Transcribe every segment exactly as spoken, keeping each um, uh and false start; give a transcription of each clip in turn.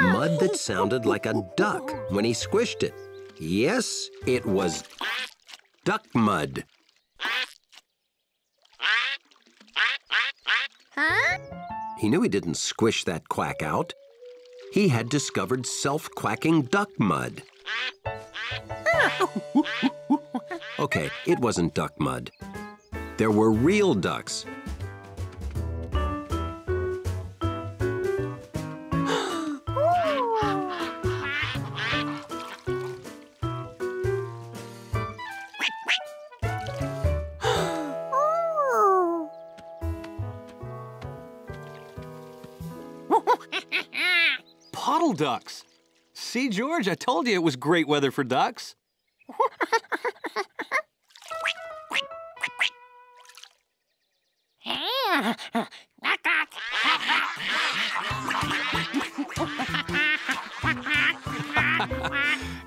Mud that sounded like a duck when he squished it. Yes, it was duck mud. Huh? He knew he didn't squish that quack out. He had discovered self-quacking duck mud. Okay, it wasn't duck mud. There were real ducks. Puddle ducks. See, George, I told you it was great weather for ducks.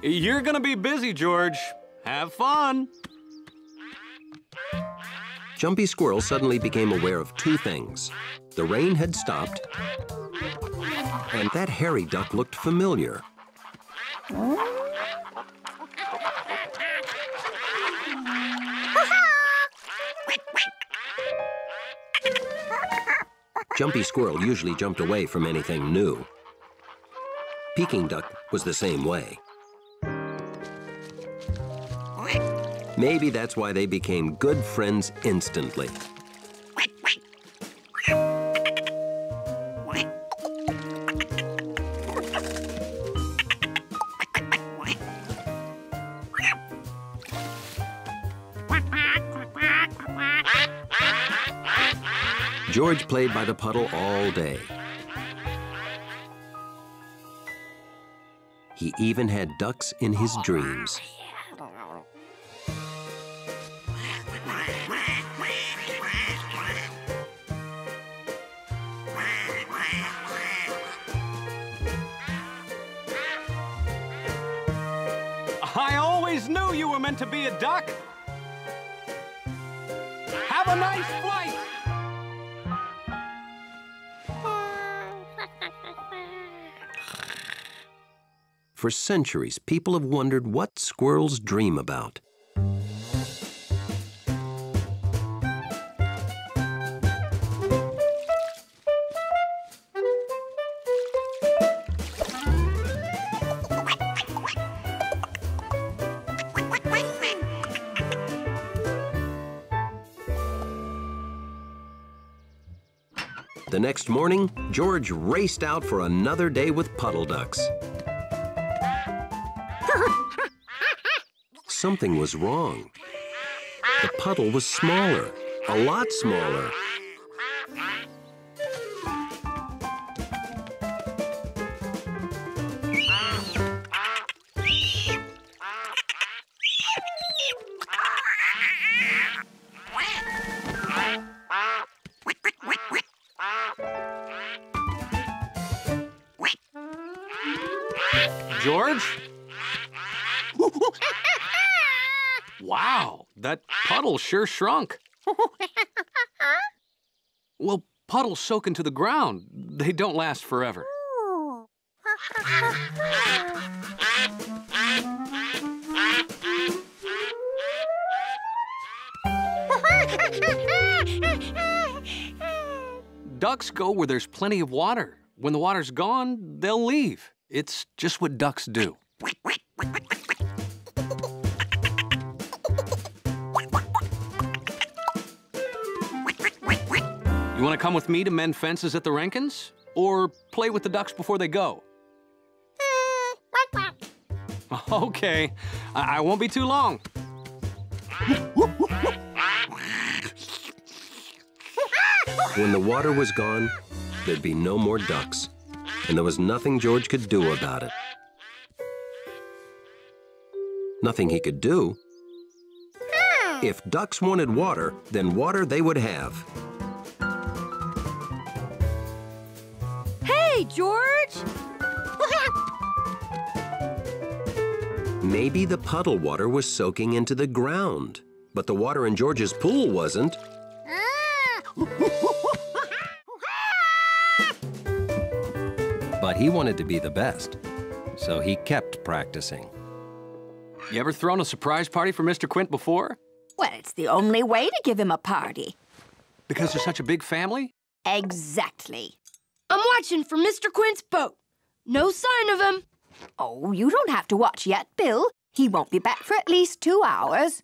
You're gonna be busy, George. Have fun. Jumpy Squirrel suddenly became aware of two things. The rain had stopped, and that hairy duck looked familiar. Jumpy Squirrel usually jumped away from anything new. Peking Duck was the same way. Maybe that's why they became good friends instantly. George played by the puddle all day. He even had ducks in his dreams. I always knew you were meant to be a duck. Have a nice flight. For centuries, people have wondered what squirrels dream about. The next morning, George raced out for another day with puddle ducks. Something was wrong. The puddle was smaller, a lot smaller. George? Wow, that puddle sure shrunk. Well, puddles soak into the ground. They don't last forever. Ducks go where there's plenty of water. When the water's gone, they'll leave. It's just what ducks do. You want to come with me to mend fences at the Renkins? Or play with the ducks before they go? Okay, I, I won't be too long. When the water was gone, there'd be no more ducks, and there was nothing George could do about it. Nothing he could do. If ducks wanted water, then water they would have. George? Maybe the puddle water was soaking into the ground, but the water in George's pool wasn't. But he wanted to be the best, so he kept practicing. You ever thrown a surprise party for Mister Quint before? Well, it's the only way to give him a party. Because they're such a big family? Exactly. I'm watching for Mister Quint's boat. No sign of him. Oh, you don't have to watch yet, Bill. He won't be back for at least two hours.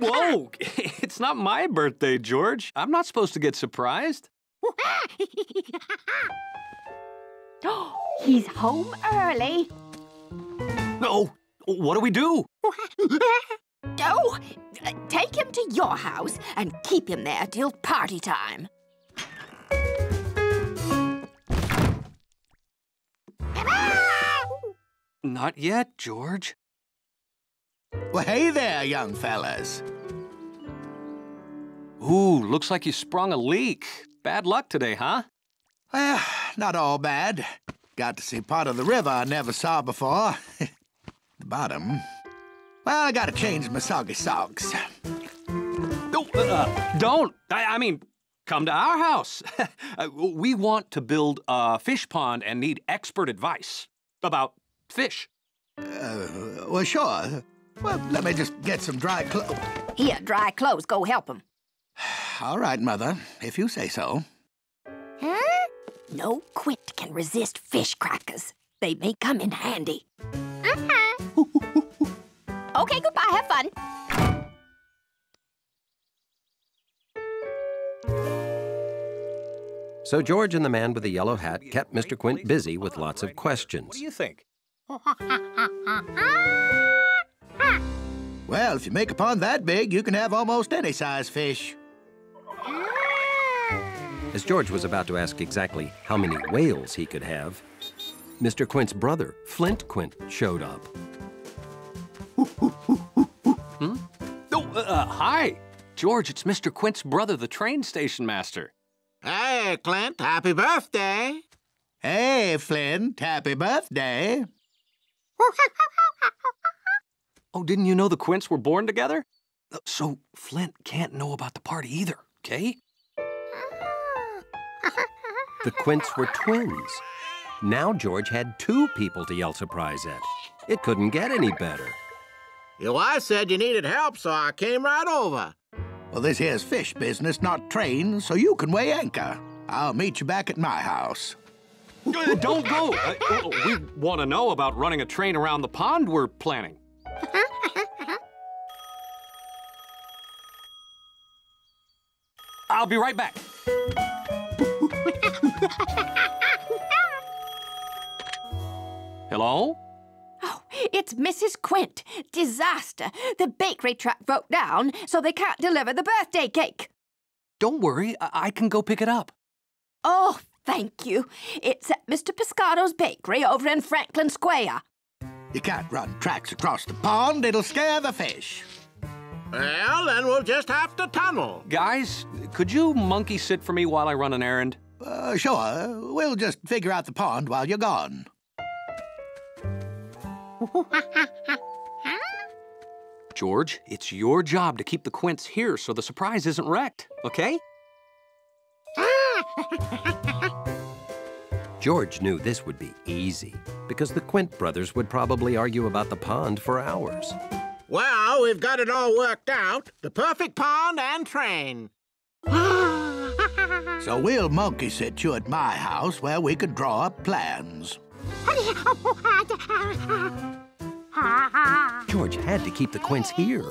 Whoa! It's not my birthday, George. I'm not supposed to get surprised. He's home early. No! What do we do? Oh, take him to your house and keep him there till party time. Not yet, George. Well, hey there, young fellas. Ooh, looks like you sprung a leak. Bad luck today, huh? Well, not all bad. Got to see part of the river I never saw before. The bottom. Well, I gotta change my soggy socks. Oh, uh, don't! I, I mean, come to our house. We want to build a fish pond and need expert advice about fish. Uh, well, sure. Well, let me just get some dry clothes. Here, dry clothes. Go help him. All right, Mother, if you say so. Huh? No Quint can resist fish crackers. They may come in handy. Uh-huh. Okay, goodbye. Have fun. So George and the man with the yellow hat kept Mister Quint busy with lots of questions. What do you think? Well, if you make a pond that big, you can have almost any size fish. As George was about to ask exactly how many whales he could have, Mister Quint's brother, Flint Quint, showed up. Hmm? Oh, uh, hi. George, it's Mister Quint's brother, the train station master. Hey, Clint, happy birthday. Hey, Flint, happy birthday. Oh, didn't you know the Quints were born together? So Flint can't know about the party either, okay? The Quints were twins. Now George had two people to yell surprise at. It couldn't get any better. Well, I said you needed help, so I came right over. Well, this here's fish business, not trains, so you can weigh anchor. I'll meet you back at my house. Uh, don't go. Uh, uh, we want to know about running a train around the pond we're planning. I'll be right back. Hello? Oh, it's Missus Quint. Disaster. The bakery truck broke down, so they can't deliver the birthday cake. Don't worry. I, I can go pick it up. Oh, thank you. It's at Mister Pescado's bakery over in Franklin Square. You can't run tracks across the pond. It'll scare the fish. Well, then we'll just have to tunnel. Guys, could you monkey sit for me while I run an errand? Uh, sure. We'll just figure out the pond while you're gone. George, it's your job to keep the Quints here so the surprise isn't wrecked, okay? George knew this would be easy because the Quint brothers would probably argue about the pond for hours. Well, we've got it all worked out. The perfect pond and train. So we'll monkey sit you at my house where we can draw up plans. George had to keep the Quints here.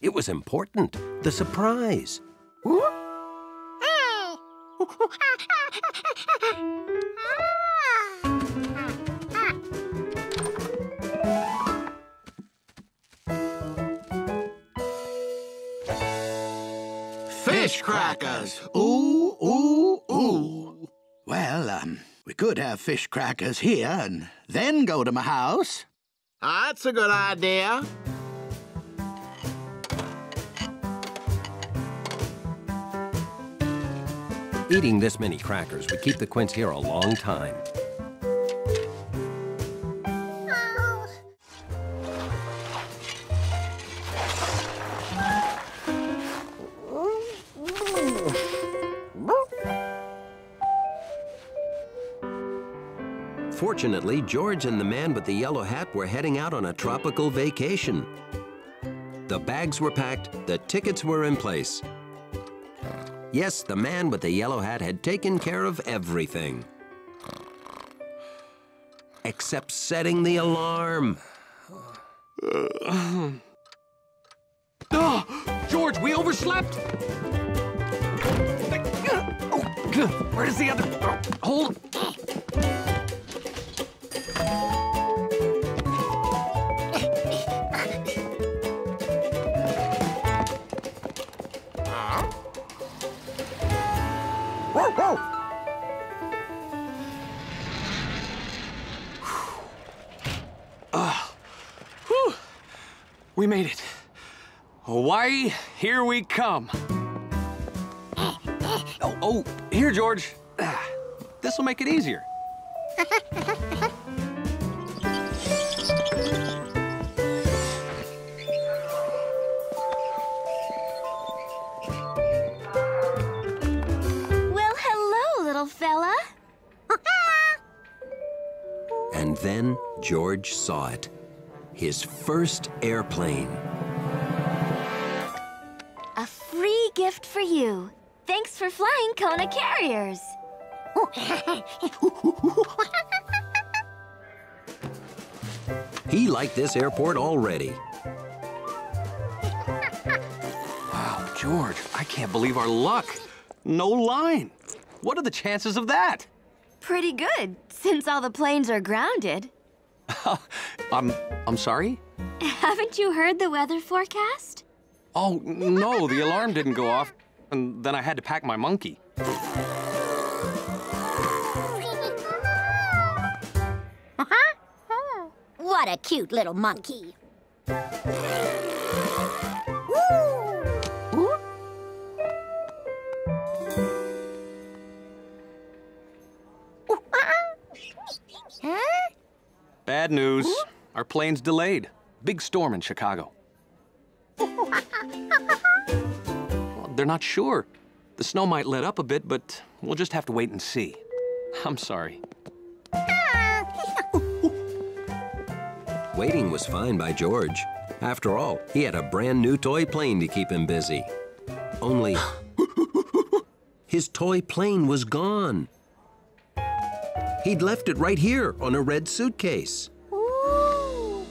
It was important. The surprise. Fish crackers. Ooh, ooh, ooh. Well, um... we could have fish crackers here and then go to my house. That's a good idea. Eating this many crackers would keep the Quints here a long time. Oh. Unfortunately, George and the man with the yellow hat were heading out on a tropical vacation. The bags were packed, the tickets were in place. Yes, the man with the yellow hat had taken care of everything. Except setting the alarm. Oh, George, we overslept! Oh, where is the other? Oh, hold on. We made it. Hawaii, here we come. Oh, oh, here, George. This will make it easier. Well, hello, little fella. And then George saw it. His first airplane. A free gift for you. Thanks for flying Kona Carriers. He liked this airport already. Wow, George, I can't believe our luck. No line. What are the chances of that? Pretty good, since all the planes are grounded. I'm, I'm sorry? Haven't you heard the weather forecast? Oh, no, the alarm didn't go off, and then I had to pack my monkey. What a cute little monkey. Bad news. Our plane's delayed. Big storm in Chicago. Well, they're not sure. The snow might let up a bit, but we'll just have to wait and see. I'm sorry. Waiting was fine by George. After all, he had a brand new toy plane to keep him busy. Only his toy plane was gone. He'd left it right here on a red suitcase. Ooh.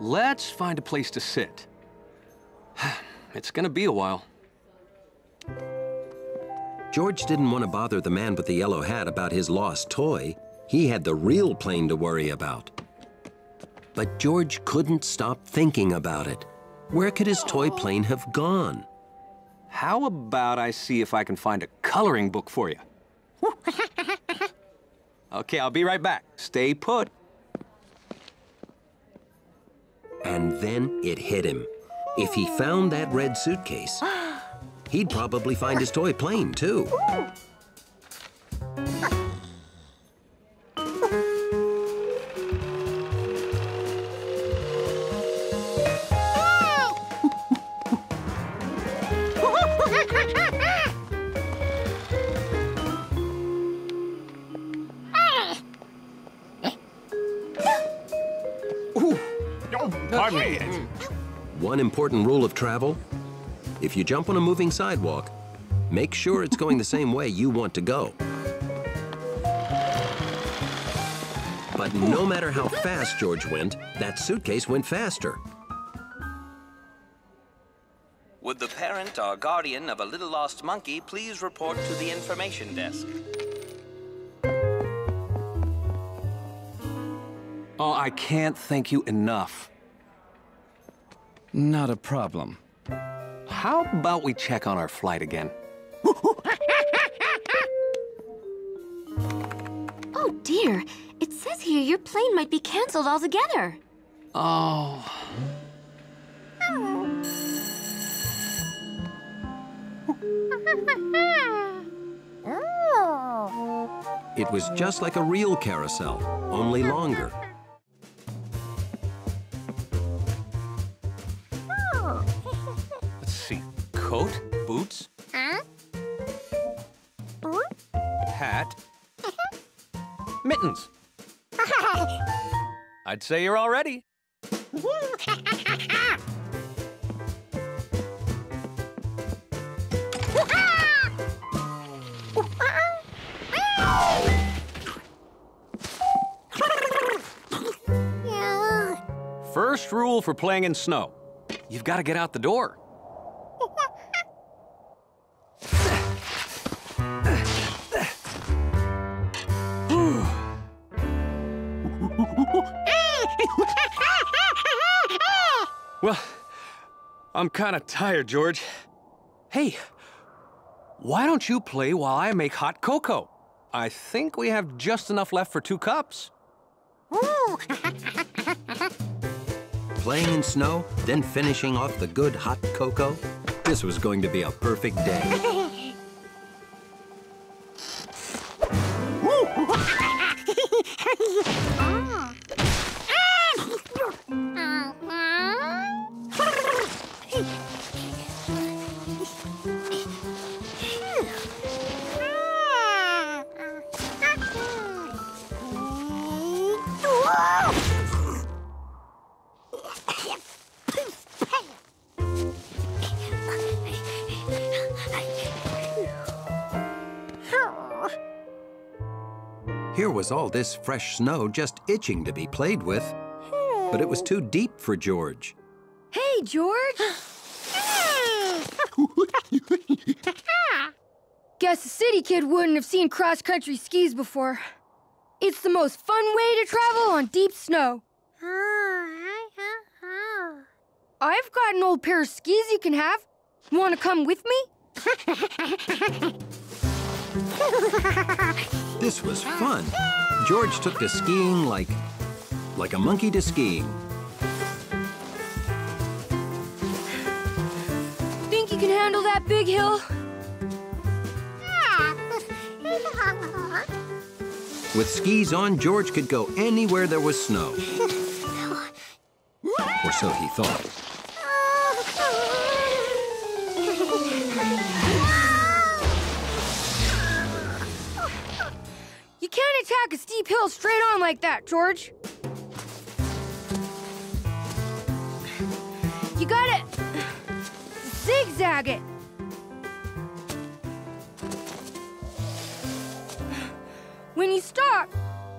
Let's find a place to sit. It's gonna be a while. George didn't want to bother the man with the yellow hat about his lost toy. He had the real plane to worry about. But George couldn't stop thinking about it. Where could his toy plane have gone? How about I see if I can find a coloring book for you? Okay, I'll be right back. Stay put. And then it hit him. If he found that red suitcase, he'd probably find his toy plane, too. One important rule of travel, if you jump on a moving sidewalk, make sure it's going the same way you want to go. But no matter how fast George went, that suitcase went faster. Would the parent or guardian of a little lost monkey please report to the information desk? Oh, I can't thank you enough. Not a problem. How about we check on our flight again? Oh, dear. It says here your plane might be canceled altogether. Oh. It was just like a real carousel, only longer. Coat, boots, huh? Hat, kittens. I'd say you're all ready. First rule for playing in snow, you've got to get out the door. Well, I'm kind of tired, George. Hey, why don't you play while I make hot cocoa? I think we have just enough left for two cups. Ooh. Playing in snow, then finishing off the good hot cocoa. This was going to be a perfect day. Here was all this fresh snow just itching to be played with. But it was too deep for George. Hey, George! Guess a city kid wouldn't have seen cross-country skis before. It's the most fun way to travel on deep snow. I've got an old pair of skis you can have. Want to come with me? This was fun. George took to skiing like, like a monkey to skiing. Think you can handle that big hill? With skis on, George could go anywhere there was snow. Or so he thought. You can't attack a steep hill straight on like that, George. You gotta zigzag it. When you stop,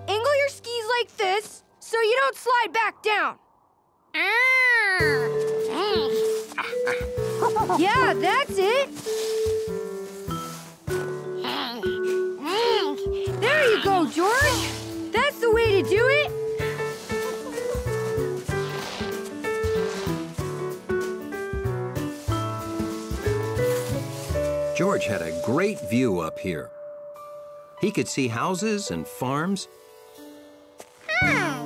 angle your skis like this so you don't slide back down. Ah. Yeah, that's it. There you go, George! That's the way to do it! George had a great view up here. He could see houses and farms. Oh.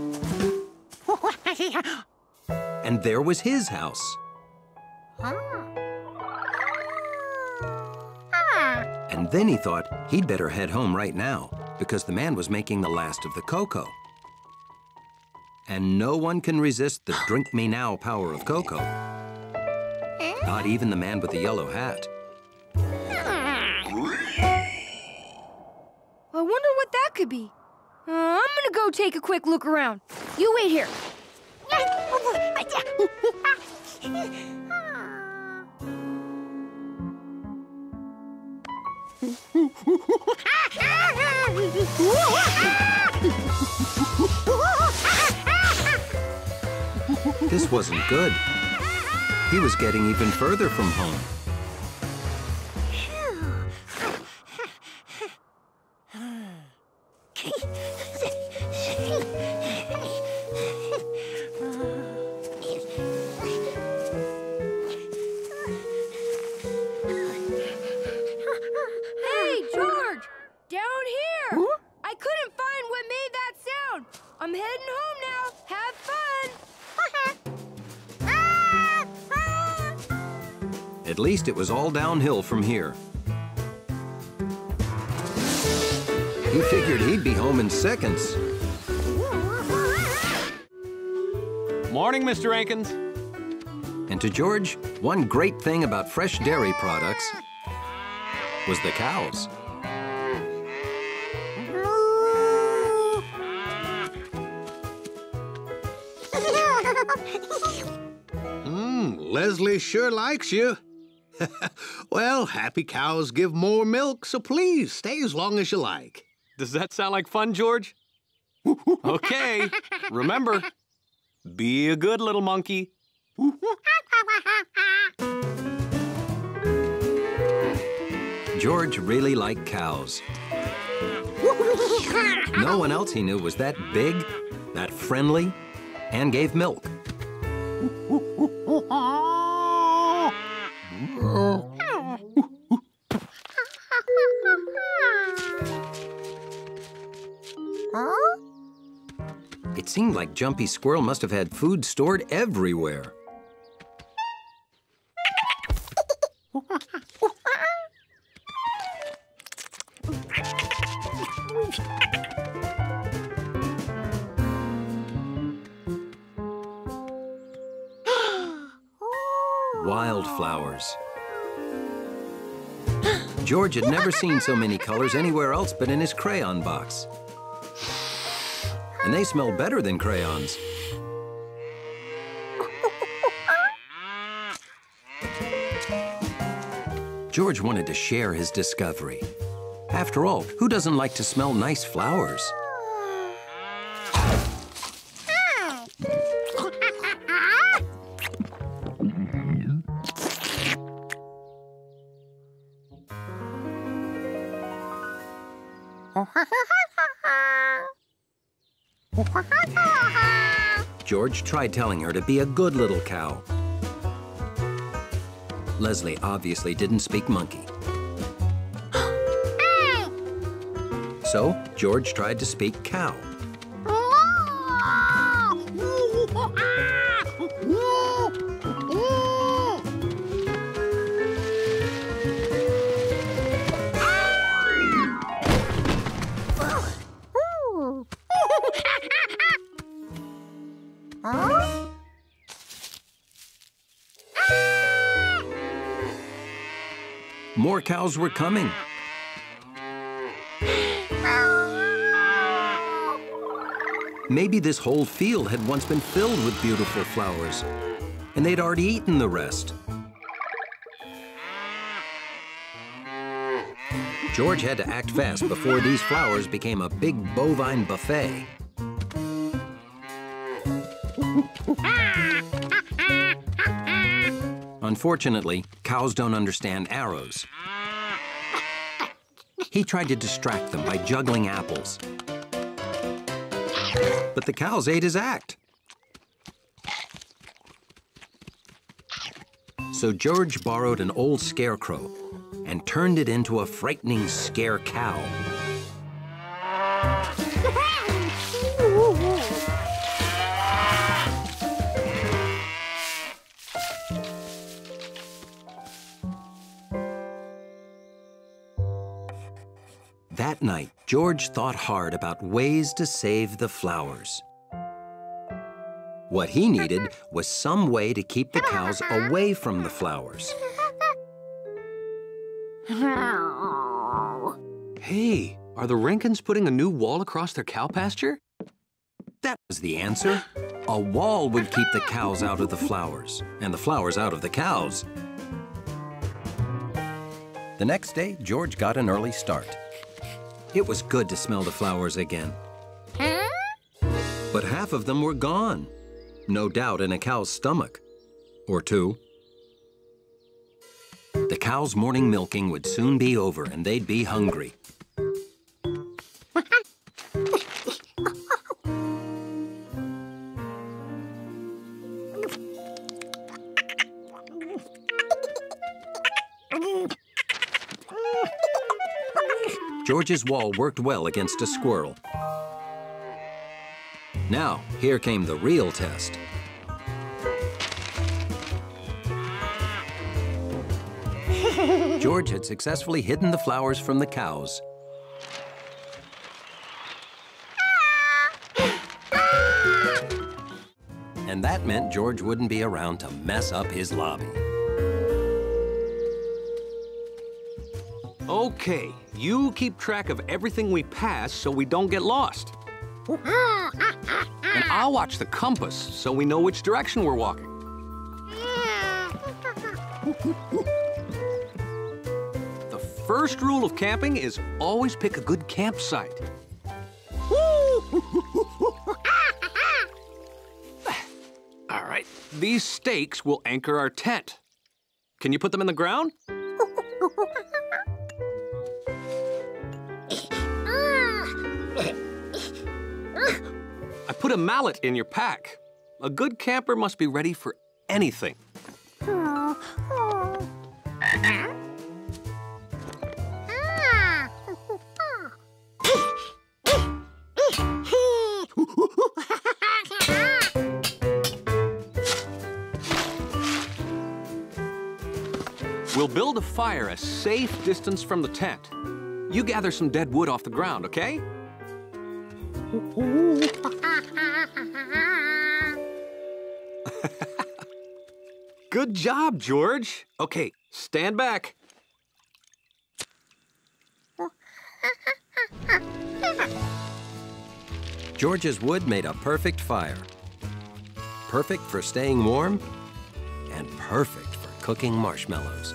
And there was his house. Oh. Ah. And then he thought he'd better head home right now, because the man was making the last of the cocoa. And no one can resist the drink me now power of cocoa. Not even the man with the yellow hat. I wonder what that could be. Uh, I'm gonna go take a quick look around. You wait here. This wasn't good. He was getting even further from home. At least it was all downhill from here. He figured he'd be home in seconds. Morning, Mister Ankins. And to George, one great thing about fresh dairy products was the cows. Hmm, Leslie sure likes you. Well, happy cows give more milk, so please stay as long as you like. Does that sound like fun, George? Okay, remember, be a good little monkey. George really liked cows. No one else he knew was that big, that friendly, and gave milk. It seemed like Jumpy Squirrel must have had food stored everywhere. Wildflowers. George had never seen so many colors anywhere else but in his crayon box. And they smell better than crayons. George wanted to share his discovery. After all, who doesn't like to smell nice flowers? George tried telling her to be a good little cow. Leslie obviously didn't speak monkey. So George tried to speak cow. More cows were coming. Maybe this whole field had once been filled with beautiful flowers, and they'd already eaten the rest. George had to act fast before these flowers became a big bovine buffet. Unfortunately, cows don't understand arrows. He tried to distract them by juggling apples. But the cows ate his act. So George borrowed an old scarecrow and turned it into a frightening scare cow. That night, George thought hard about ways to save the flowers. What he needed was some way to keep the cows away from the flowers. Hey, are the Rankins putting a new wall across their cow pasture? That was the answer. A wall would keep the cows out of the flowers, and the flowers out of the cows. The next day, George got an early start. It was good to smell the flowers again. Huh? But half of them were gone. No doubt in a cow's stomach. Or two. The cow's morning milking would soon be over and they'd be hungry. George's wall worked well against a squirrel. Now, here came the real test. George had successfully hidden the flowers from the cows. And that meant George wouldn't be around to mess up his lobby. Okay, you keep track of everything we pass so we don't get lost. and I'll watch the compass so we know which direction we're walking. The first rule of camping is always pick a good campsite. All right, these stakes will anchor our tent. Can you put them in the ground? I put a mallet in your pack. A good camper must be ready for anything. We'll build a fire a safe distance from the tent. You gather some dead wood off the ground, okay? Good job, George. Okay, stand back. George's wood made a perfect fire. Perfect for staying warm and perfect for cooking marshmallows.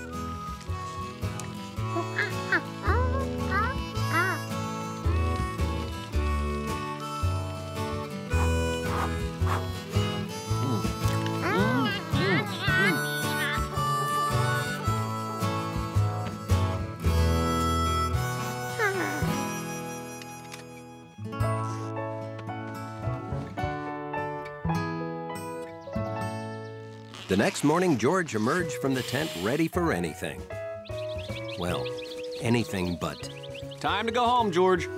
The next morning, George emerged from the tent ready for anything. Well, anything but. Time to go home, George.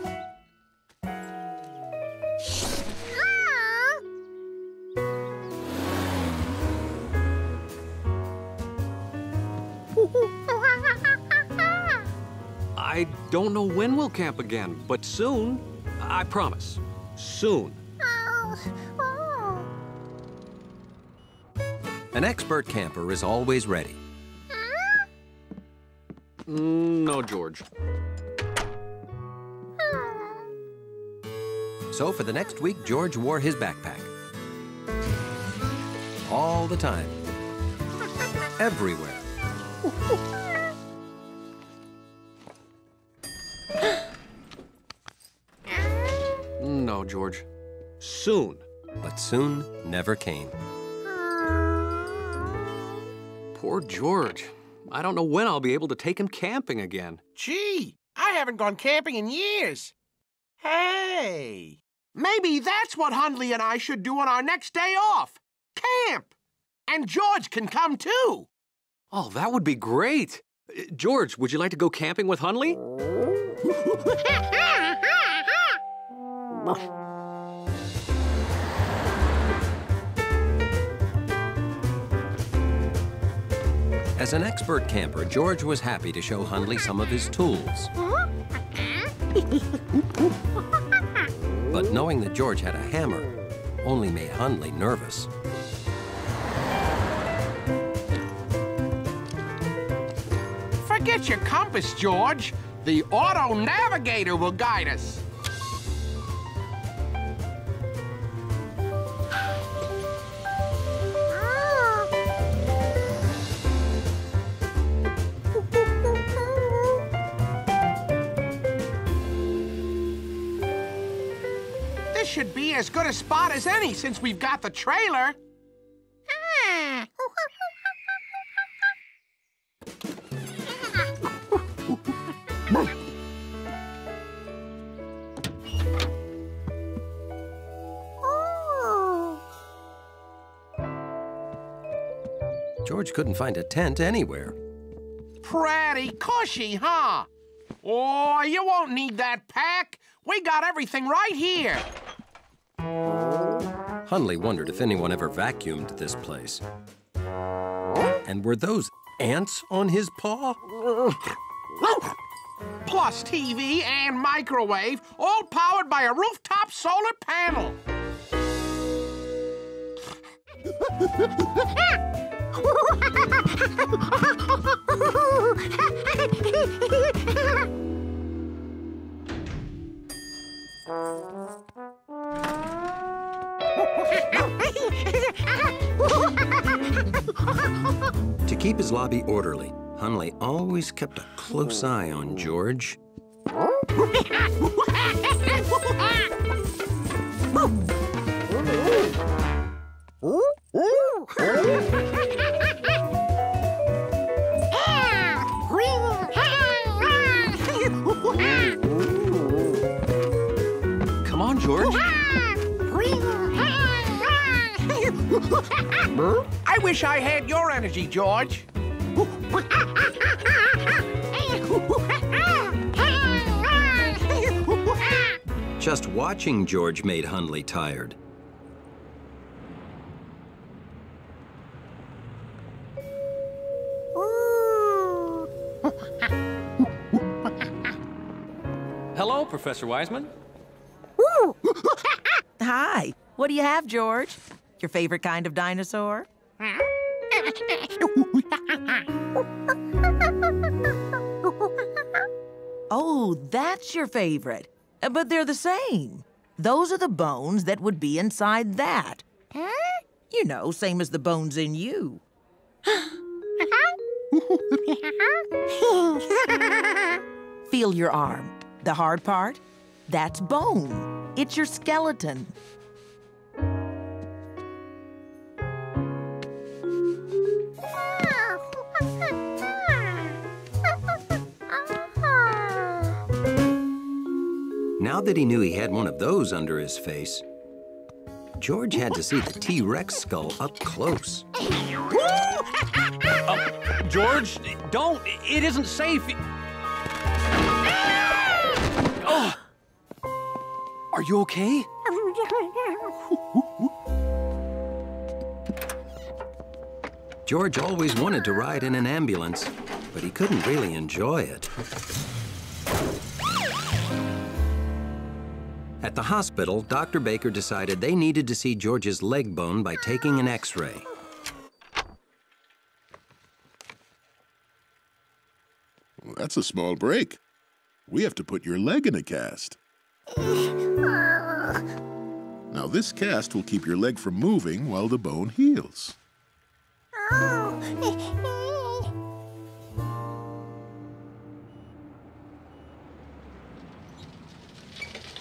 I don't know when we'll camp again, but soon, I promise, soon. An expert camper is always ready. Mm, no, George. So for the next week, George wore his backpack. All the time. Everywhere. No, George. Soon. But soon never came. Poor George. I don't know when I'll be able to take him camping again. Gee, I haven't gone camping in years. Hey, maybe that's what Hundley and I should do on our next day off. Camp! And George can come too. Oh, that would be great. Uh, George, would you like to go camping with Hundley? As an expert camper, George was happy to show Hundley some of his tools. But knowing that George had a hammer only made Hundley nervous. Forget your compass, George. The auto navigator will guide us. Should be as good a spot as any since we've got the trailer. George couldn't find a tent anywhere. Pretty cushy, huh? Oh, you won't need that pack. We got everything right here. Hundley wondered if anyone ever vacuumed this place. And were those ants on his paw? Plus T V and microwave, all powered by a rooftop solar panel. To keep his lobby orderly, Hundley always kept a close eye on George. Come on, George. I wish I had your energy, George. Just watching George made Hundley tired. Hello, Professor Wiseman. Hi. What do you have, George? Your favorite kind of dinosaur? Oh, that's your favorite. But they're the same. Those are the bones that would be inside that. Huh? You know, same as the bones in you. Feel your arm. The hard part? That's bone. It's your skeleton. Now that he knew he had one of those under his face, George had to see the T-Rex skull up close. Uh, George, don't. It isn't safe. Oh. Are you okay? George always wanted to ride in an ambulance, but he couldn't really enjoy it. At the hospital, Doctor Baker decided they needed to see George's leg bone by taking an X-ray. Well, that's a small break. We have to put your leg in a cast. Now, this cast will keep your leg from moving while the bone heals.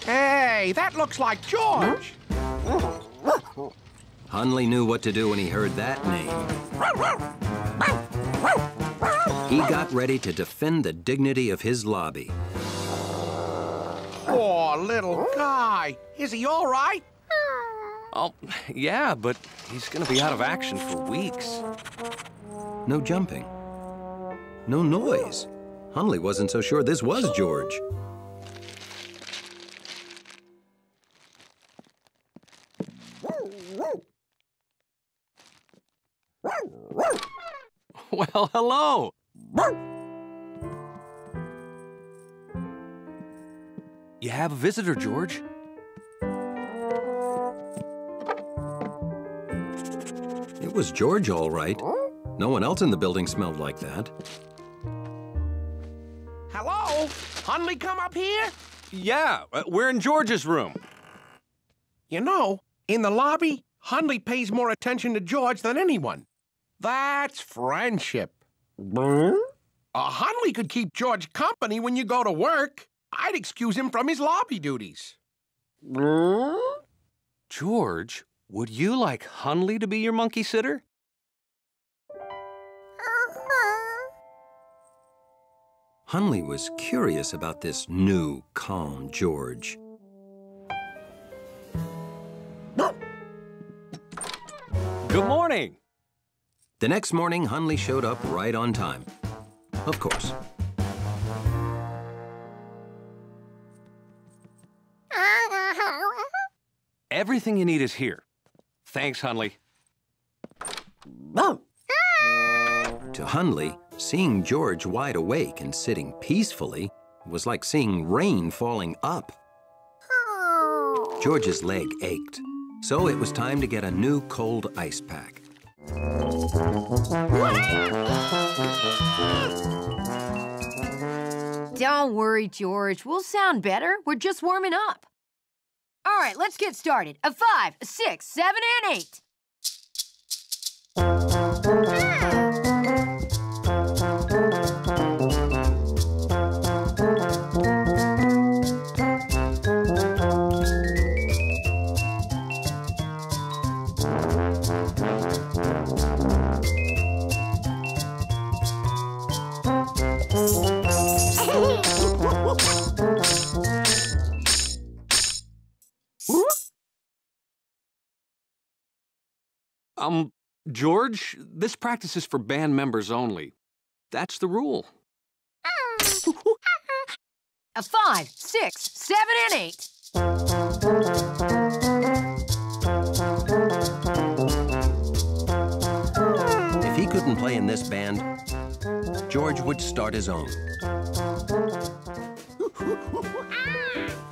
Hey, that looks like George. Hundley knew what to do when he heard that name. He got ready to defend the dignity of his lobby. Poor little guy. Is he all right? Oh, yeah, but he's going to be out of action for weeks. No jumping. No noise. Hundley wasn't so sure this was George. Well, hello. You have a visitor, George. It was George, all right. No one else in the building smelled like that. Hello? Hundley, come up here? Yeah, we're in George's room. You know, in the lobby, Hundley pays more attention to George than anyone. That's friendship. Mm-hmm. uh, Hundley could keep George company when you go to work. I'd excuse him from his lobby duties. Mm-hmm. George, would you like Hundley to be your monkey sitter? Uh-huh. Hundley was curious about this new, calm George. Good morning. The next morning, Hundley showed up right on time. Of course. Everything you need is here. Thanks, Hundley. Oh. To Hundley, seeing George wide awake and sitting peacefully was like seeing rain falling up. Oh. George's leg ached, so it was time to get a new cold ice pack. Don't worry, George. We'll sound better. We're just warming up. All right, let's get started. A five, a six, seven, and eight. Um, George, this practice is for band members only. That's the rule. A five, six, seven, and eight. If he couldn't play in this band, George would start his own.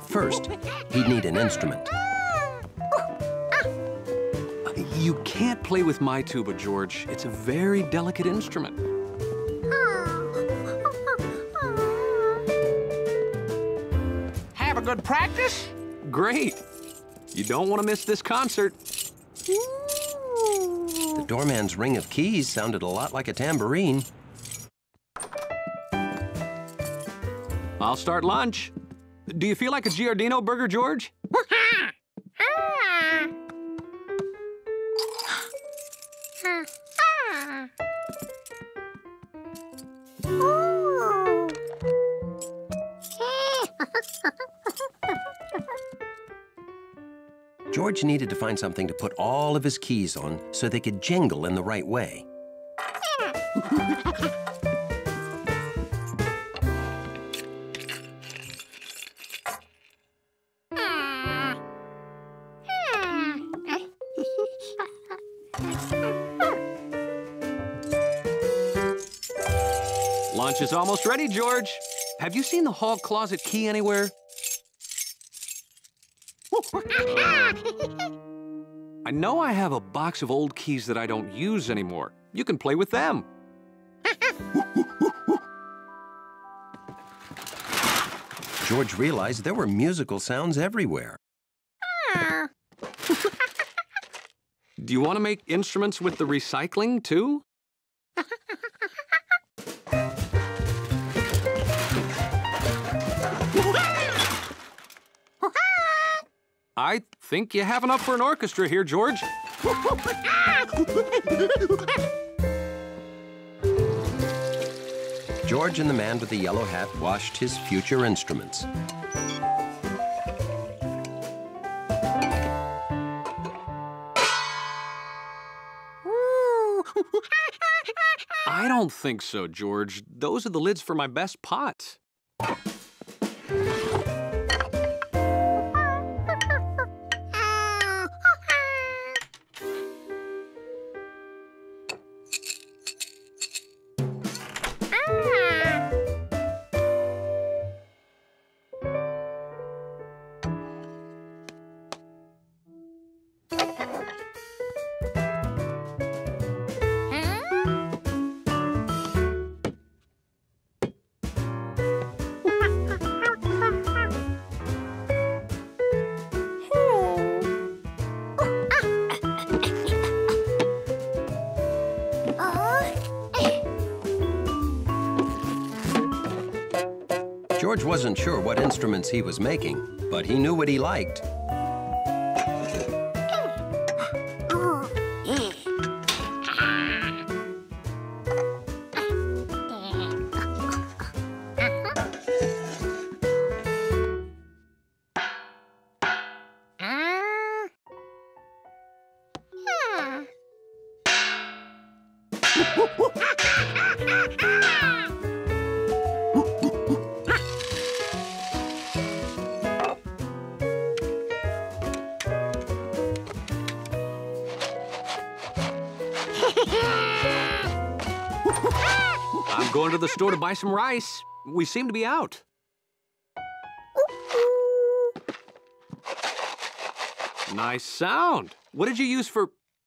First, he'd need an instrument. You can't play with my tuba, George. It's a very delicate instrument. Have a good practice? Great. You don't want to miss this concert. Ooh. The doorman's ring of keys sounded a lot like a tambourine. I'll start lunch. Do you feel like a Giardino burger, George? George needed to find something to put all of his keys on so they could jingle in the right way. Lunch is almost ready, George. Have you seen the hall closet key anywhere? I know I have a box of old keys that I don't use anymore. You can play with them. George realized there were musical sounds everywhere. Do you want to make instruments with the recycling, too? I think you have enough for an orchestra here, George. George and the man with the yellow hat washed his future instruments. I don't think so, George. Those are the lids for my best pots. George wasn't sure what instruments he was making, but he knew what he liked. Going to the store to buy some rice. We seem to be out. Nice sound. What did you use for